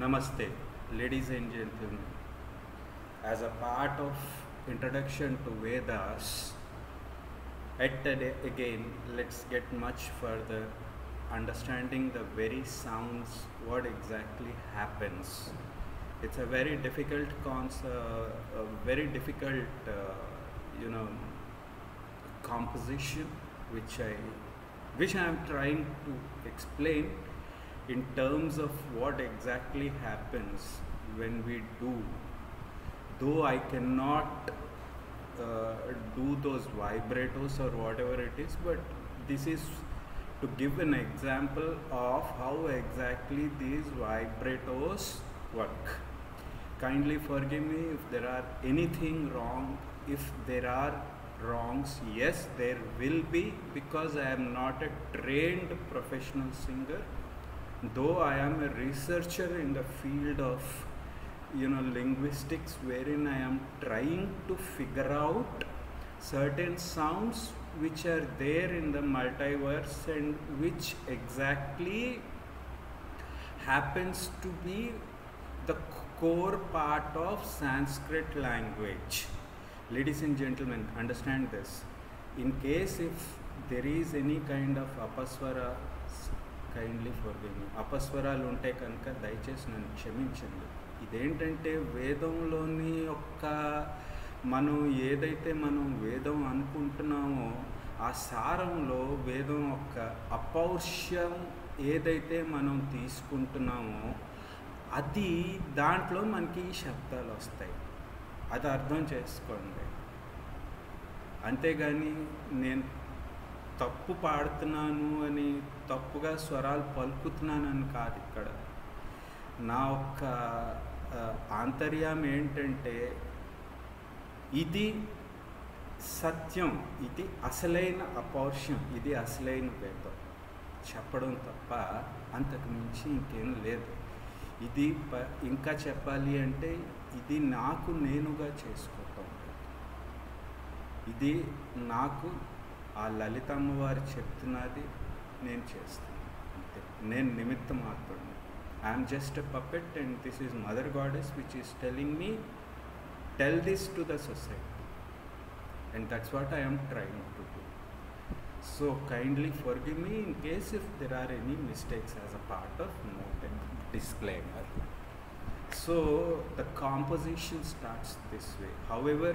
Namaste, ladies and gentlemen. As a part of introduction to Vedas, again, let's get much further understanding the very sounds, what exactly happens. It's a very difficult composition which I am trying to explain in terms of what exactly happens when we do. Though I cannot do those vibratos or whatever it is, but this is to give an example of how exactly these vibratos work. Kindly forgive me if there are anything wrong. If there are wrongs, yes, there will be, because I am not a trained professional singer, though I am a researcher in the field of linguistics, wherein I am trying to figure out certain sounds which are there in the multiverse and which exactly happens to be the core part of Sanskrit language. Ladies and gentlemen, understand this. In case if there is any kind of apaswara, kindly forgive me. Apaswaralu unte kanaka daichesi nannu kshaminchandi. Identante vedamloni okka మనం ఏదైతే మనం వేదం అనుకుంటున్నామో ఆ సారంలో వేదం యొక్క అపౌరుషం ఏదైతే మనం తీసుకుంటున్నామో అది దాంట్లో మనకి శబ్దాలు వస్తాయి. అది అర్థం చేసుకోండి. అంతేగాని నేను తప్పు పాడుతున్నాను అని తప్పుగా స్వరాలు పలుకుతున్నాను అని కాదు. ఇక్కడ నా యొక్క ఆంతర్యం ఏంటంటే ఇది సత్యం, ఇది అసలైన అపౌరుషం, ఇది అసలైన వేదం. చెప్పడం తప్ప అంతకు మించి ఇంకేం లేదు. ఇది ఇంకా చెప్పాలి అంటే ఇది నాకు నేనుగా చేసుకోవటం. ఇది నాకు ఆ లలితమ్మ వారు చెప్తున్నది నేను చేస్తాను అంతే. నేను నిమిత్తం మాత్రమే. I'm just a puppet and this is mother goddess which is telling me, tell this to the society, and that's what I am trying to do. So kindly forgive me in case if there are any mistakes as a part of note and disclaimer. So the composition starts this way. However,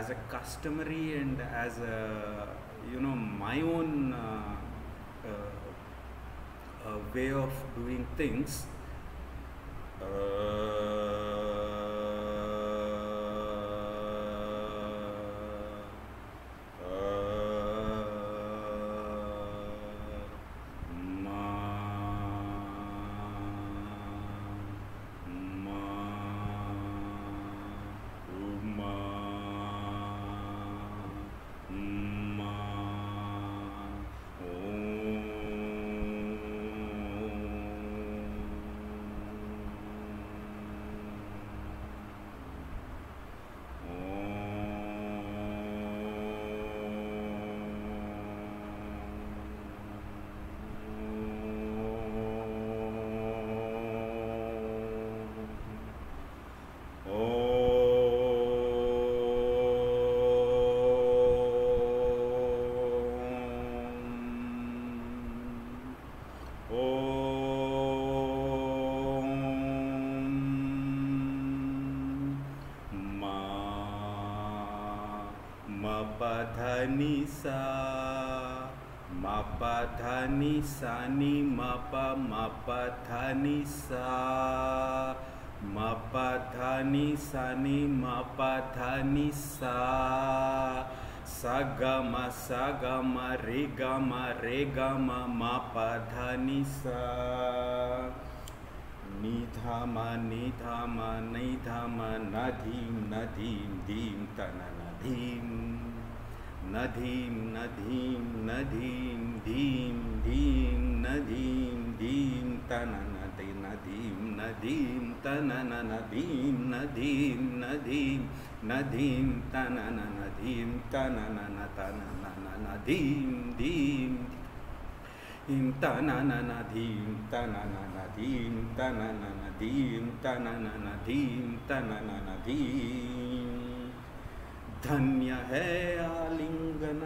as a customary and as a my own way of doing things, Sani mapa mapathani sa mapathani sani mapathani sa sagama sagama regama regama mapathani sa nidhama nidhama nidhama nadhim nadhim dim tananadhim nadhim nadhim nadhim dhim dhim nadhim dhim tananadi nadhim nadhim tanananadim nadhim nadhim nadhim tanananadim tanananatana nadhim dhim धन्य है आलिंगन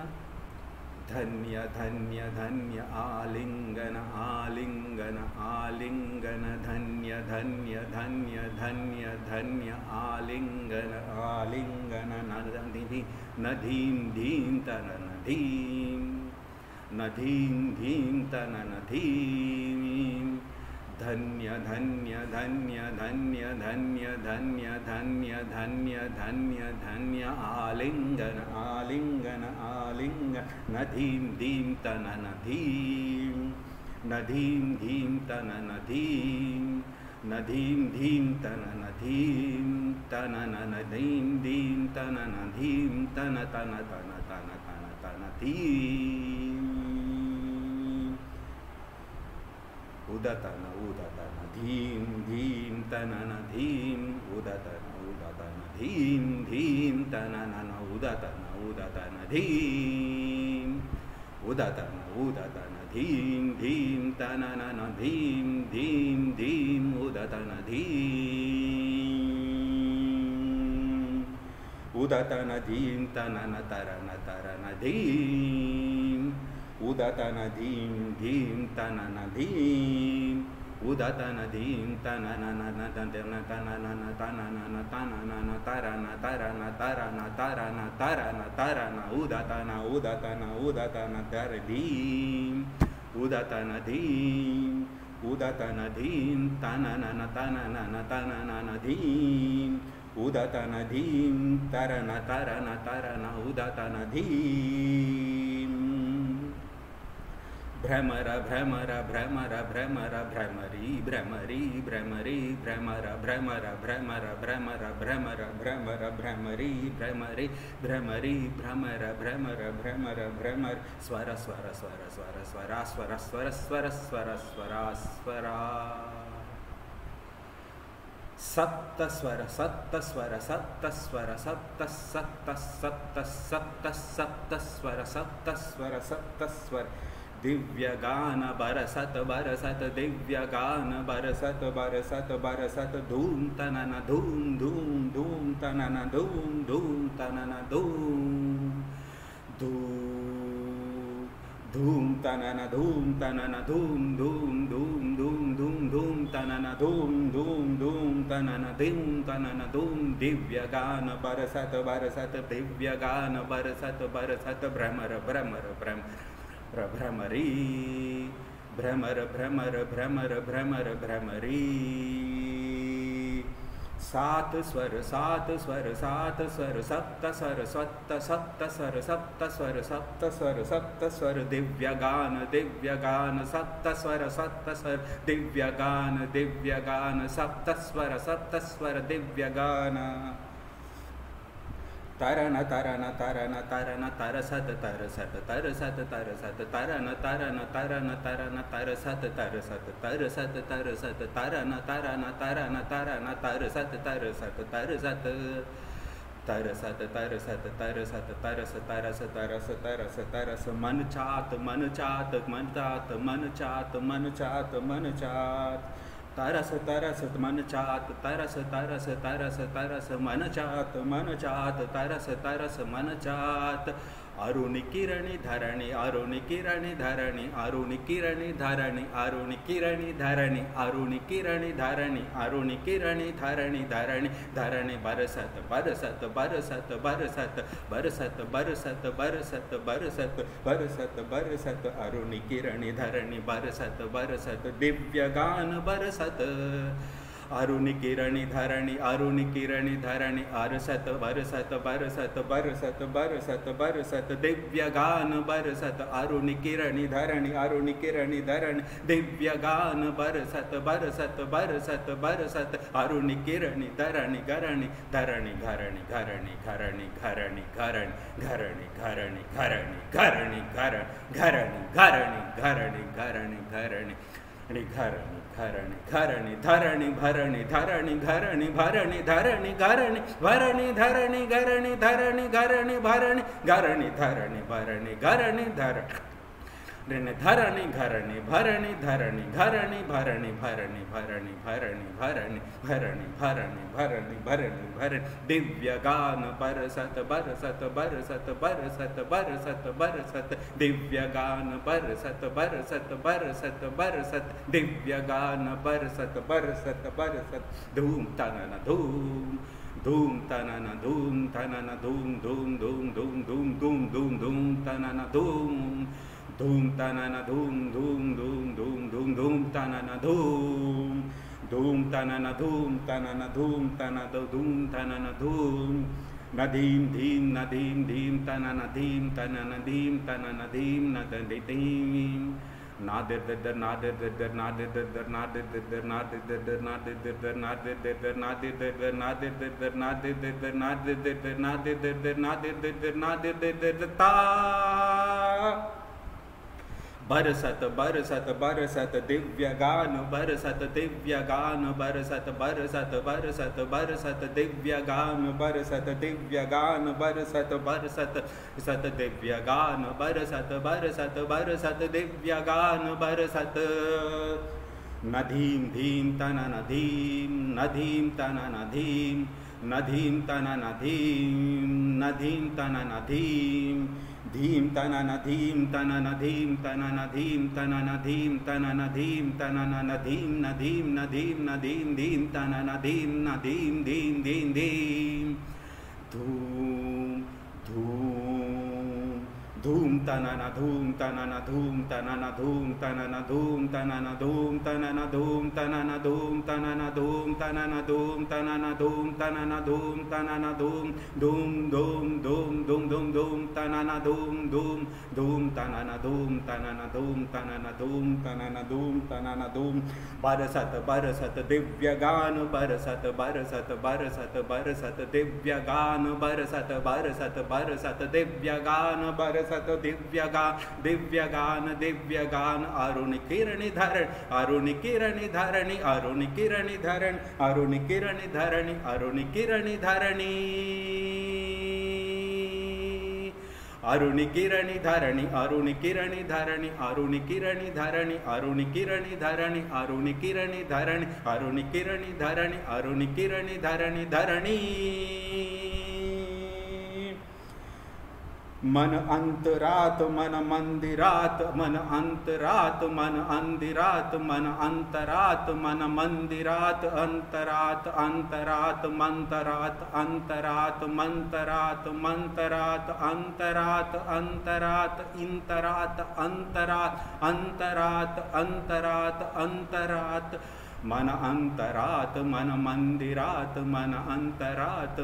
धन्य धन्य धन्य आलिंगन आलिंगन आलिंगन धन्य धन्य धन्य धन्य धन्य आलिंगन आलिंगन नदीं धीं तन नदीं नदीं धीं तन नदीं धन्य धन्य धन्य धन्य धन्य धन्य धन्य धन्य धन्य धन्य आलिंगन आलिंगन आलिंगन नदीं धीं तन नदीं नदीं धीं तन नदीं नदीं धीं तन नदीं तन नदीं धीं तन नदीं तन तन तन तन तन तन धीं Udatana udatana dhim dhim tanana dhim udatana udatana dhim dhim tanana udatana udatana dhim udatana udatana dhim dhim tanana dhim dhim dhim udatana dhim udatana dhim tanana tarana tarana dhim Udatana dhim dhim tanana dhim Udatana dhim tanana tanana tanana tanana tanana tarana tarana tarana tarana tarana tarana Udatana udatana udatana dhim Udatana dhim Udatana dhim tanana tanana tanana dhim Udatana dhim tarana tarana tarana udatana dhim Brahmara Brahmara Brahmara Brahmara Brahmari Brahmari Brahmari Brahmara Brahmara Brahmara Brahmara Brahmara Brahmara Brahmari Brahmari Brahmari Brahmara Brahmara Brahmara Brahmar Swara Swara Swara Swara Swara Swara Swara Swara Swara Swara Swara Sattaswara sattaswara sattaswara sattas sattas sattas sattas sattaswara sattaswara sattaswara Divya gana barasat divya gana barasat dhum tanana dhum tanana dhum tanana dhum divya gana barasat brahmara Brahmari, Brahmara, Brahmara, Brahmara, Brahmara, Brahmari. Sat swara, sapta swara, sapta swara, divya gana, sapta swara, divya gana. Tarana tarana tarana tarana tarasata tarasata tarasata tarasata tarana tarana tarana tarana tarasata tarasata tarasata tarasata tarana tarana tarana tarana tarasata tarasata tarasata tarasata tarasata tarasata tarasata tarasata tarasata tarasata tarasata manachat manachat manachat manachat manachat manachat Tarasat manachat manachat manachat Aruni kirani dharani barasat Aruni kirani dharani barasat divya gana barasat Aruni kirani dharani barasat divya gana barasat Aruni kirani dharani divya gana barasat Aruni kirani dharani gharani लेने धारणी घरणी भरणी धरणी घरणी भरणी भरणी भरणी भरणी भरणी भरणी भरणी भरणी भरणी भरणी दिव्य गान बरसत बरसत बरसत बरसत बरसत बरसत दिव्य गान बरसत बरसत बरसत बरसत दिव्य गान बरसत बरसत बरसत धूम तनन धूम धूम तनन धूम धूम धूम धूम धूम धूम धूम धूम तनन धूम धूम तानना धूम धूम धूम धूम धूम धूम तानना धूम धूम तानना धूम तानना धूम ताना धूम तानना धूम नदीम धीम नदीम धीम तानना धीम तानना धीम तानना धीम नदीम नादिर नादिर नादिर नादिर नादिर नादिर नादिर नादिर नादिर नादिर नादिर नादिर नादिर नादिर नादिर नादिर नादिर ता बरसत बरसत बरसत दिव्य गान बरसत दिव्य गान बरसत बरसत बरसत बरसत दिव्य गान बरसत दिव्य गान बरसत बरसत सत दिव्य गान बरसत बरसत बरसत दिव्य गान बरसत नदीम धीम तनन धीम नदीम तनन धीम नदीम तनन धीम नदीम तनन धीम धीम तनन धीम तनन धीम तनन धीम तनन धीम तनन धीम तनन नधीम नधीम नधीम नधीम धीम तनन धीम नधीम धीम धीम धीम धूम धूम धूम तनन धूम तनन धूम तनन धूम तनन धूम तनन धूम तनन धूम तनन धूम तनन धूम तनन धूम तनन धूम तनन धूम तनन धूम धूम धूम धूम धूम धूम धूम तनन धूम धूम धूम तनन धूम तनन धूम तनन धूम तनन धूम तनन धूम बरसत बरसत दिव्य गान बरसत बरसत बरसत बरसत दिव्य गान बरसत बरसत बरसत दिव्य गान बरसत दिव्य गान अरुण किरण धरण अरुण किरण धरणी अरुण किरण धरण अरुण किरण धरणी अरुण किरण धरणी अरुण किरण धरणी अरुण किरण धरणी अरुण किरण धरणी अरुण किरण धरणी अरुण किरण धरणी अरुण किरण धरणी अरुण किरण धरणी धरणी मन अंतरात मन अंधिरात मन मंदिरात अंतरात अंतरात मंतरात अंतरात मंतरात मंतरात अंतरात अंतरात इंतरात अंतरात अंतरात अंतरात अंतरात मन अंतरात मन अंधिरात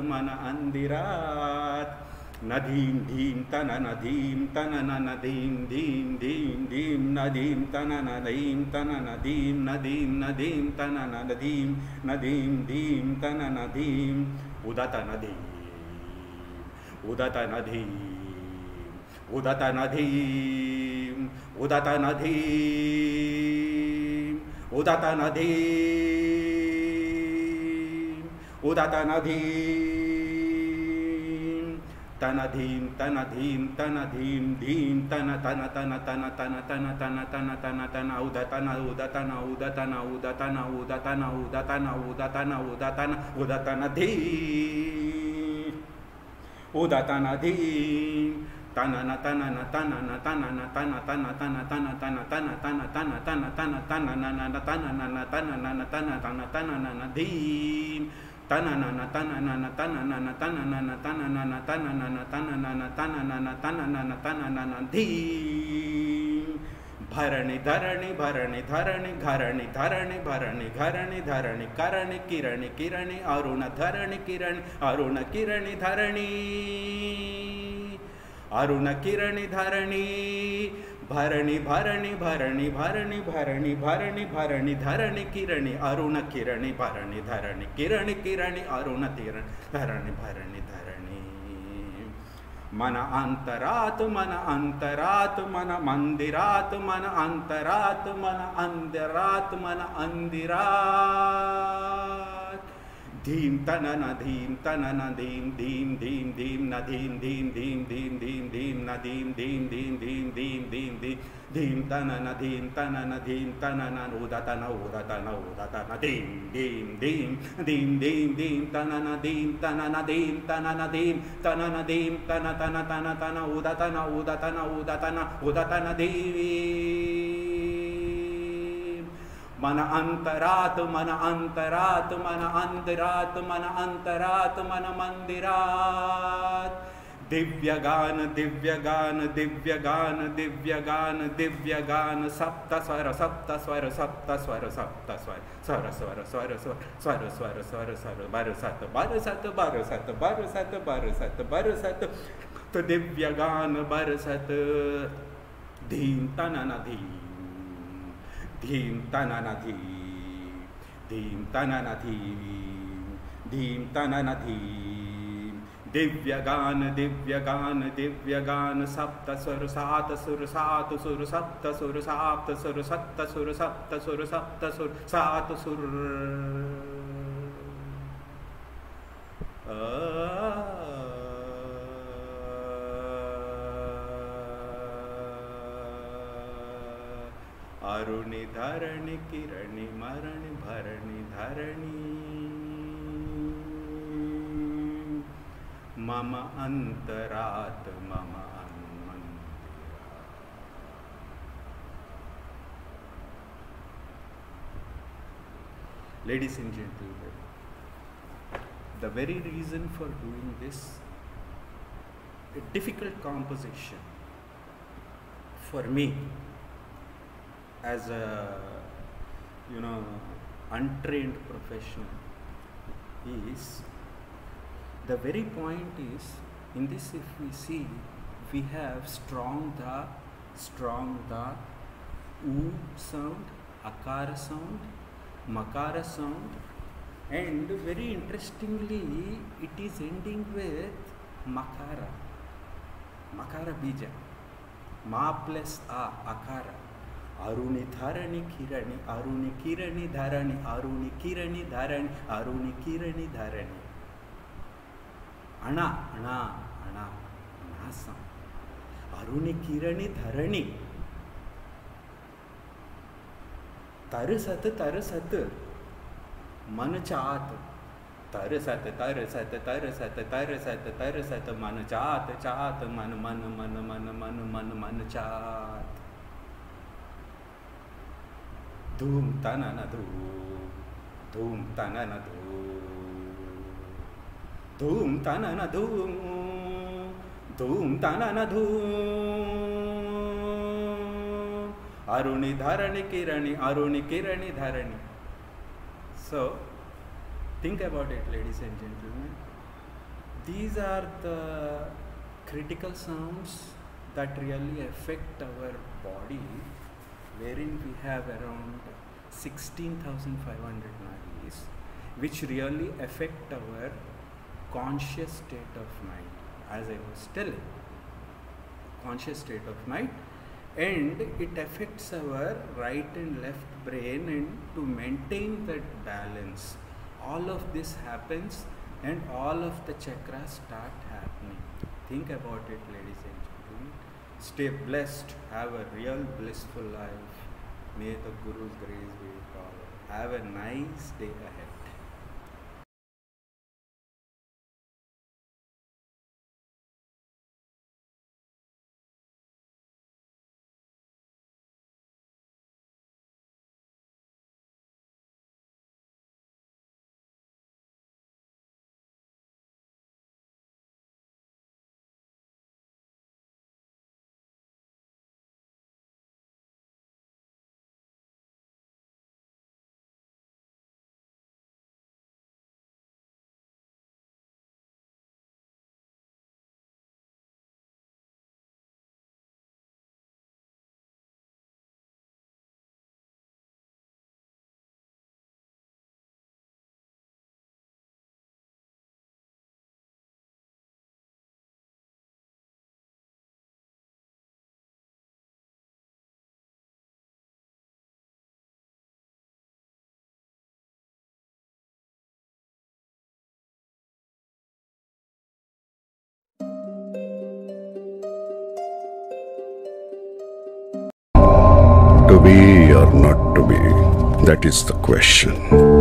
नदीम धीम तनन नदीम धीम धीम धीम नदीम तनन धीम नदीम नदीम तनन नदीम नदीम धीम तनन धीम उदत नदीम उदत नदीम उदत नदीम उदत नदीम उदत नदीम तनधीम धीम तन उदतन तनन तनन तनन तनन तन तन तन तन तन तन तन तन तन तन तन तन तन धीम धीम भरणी धरणी भरणी धरणी घरणी धरणी भरणी घरणी धरणी करणी किरणी किरणी अरुण किरणी धरणी अरुण किरणी धरणी भरणी भरणी भरणी भरणी भरणी भरणी भरणी धरणी किरणी अरुण किरणी भरणी धरणी किरणी किरणी अरुण किरण धरणी भरणी धरणी मन अंतरात मंदिरात मन अंधिरात Dhim tanana dhim tanana dhim dhim dhim dhim nadim dhim dhim dhim dhim dhim nadim dhim dhim dhim dhim dhim dhim dhim tanana dhim tanana dhim tanana udatana udatana udatana dhim dhim dhim dhim dhim dhim tanana dhim tanana dhim tanana dhim tanana dhim tanana tanana udatana udatana udatana udatana dhim. Mana antarat, mana antarat, mana antarat, mana antarat, mana mandirat. Divya gana, divya gana, divya gana, divya gana, divya gana. Sapta swara, sapta swara, sapta swara, sapta swara. Swara swara swara swara swara swara swara swara. Barasata, barasata, barasata, barasata, barasata, barasata. To divya gana, barasata. Dhim tanana dhim. Dhim tanana dhim, dhim tanana dhim, dhim tanana dhim. Divya gana, divya gana, divya gana. Sapta sura sata sura sata sura sapta sura sapta sura sapta sura sapta sura sapta sura sata sura. Aruni dharani kirani marani bharani dharani. Mama antarat. Ladies and gentlemen, the very reason for doing this difficult composition for me, as a untrained professional, is the very point is in this. If we see, we have strong da, oo sound, akara sound, makara sound, and very interestingly, it is ending with makara, makara bija, ma plus a akara. Aruni dharani kirani, aruni kirani dharani, aruni kirani dharani, aruni kirani dharani. Ana, ana, ana, anasam. Aruni kirani dharani. Tarasat, tarasat. Manachat. Tarasat, tarasat, tarasat, tarasat, tarasat. Manachat, chat, man, man, man, man, man, man, manachat. Dhum tanana dhum, dhum tanana dhum, dhum tanana dhum, dhum tanana dhum. Aruni dharani kirani, aruni kirani dharani. So, think about it, ladies and gentlemen. These are the critical sounds that really affect our body, wherein we have around 16,500 nadis, which really affect our conscious state of mind, as I was telling, conscious state of mind, and it affects our right and left brain, and to maintain that balance, all of this happens and all of the chakras start happening. Think about it, ladies and gentlemen. Stay blessed, have a real blissful life. May the Guru's grace be with all. Have a nice day ahead. to be or not to be? That is the question.